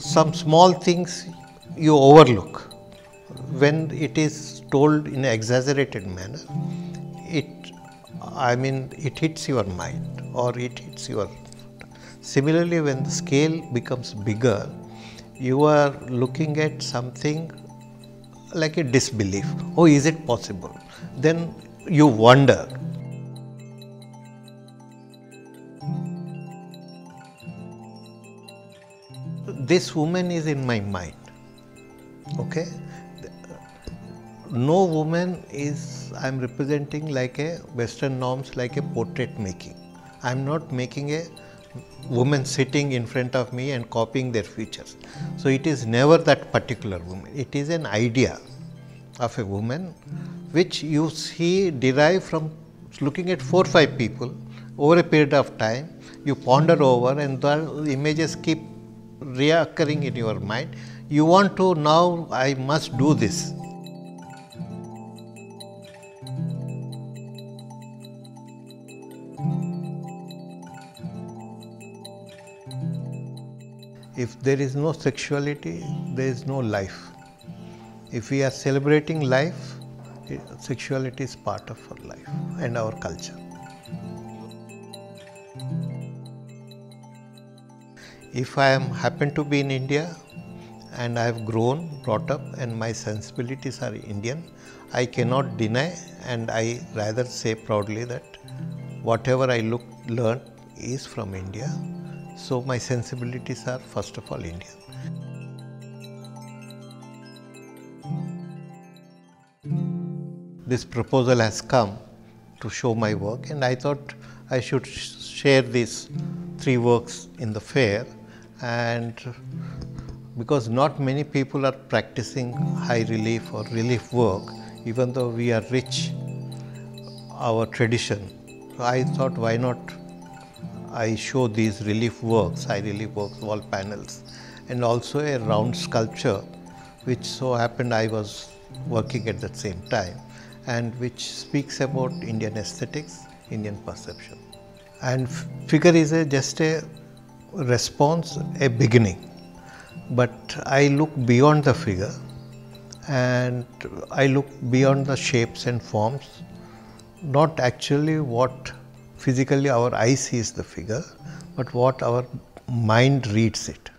some small things you overlook. When it is told in an exaggerated manner, it hits your mind or it hits your... Similarly, when the scale becomes bigger, you are looking at something like a disbelief. Oh, is it possible? Then you wonder. This woman is in my mind, okay? No woman is, I'm representing like a Western norms, like a portrait making. I'm not making a woman sitting in front of me and copying their features. So it is never that particular woman. It is an idea of a woman which you see derived from looking at 4 or 5 people over a period of time. You ponder over and the images keep reoccurring in your mind. You want to, now I must do this. If there is no sexuality, there is no life. If we are celebrating life, sexuality is part of our life and our culture. If I happen to be in India and I have grown, brought up and my sensibilities are Indian, I cannot deny, and I rather say proudly that whatever I learned is from India. So my sensibilities are, first of all, Indian. This proposal has come to show my work, and I thought I should share these 3 works in the fair, and because not many people are practicing high relief or relief work, even though we are rich, our tradition, so I thought why not I show these relief works, high relief works, wall panels, and also a round sculpture, which so happened I was working at the same time, and which speaks about Indian aesthetics, Indian perception. And figure is just a response, a beginning. But I look beyond the figure, and I look beyond the shapes and forms, not actually what physically our eye sees the figure, but what our mind reads it.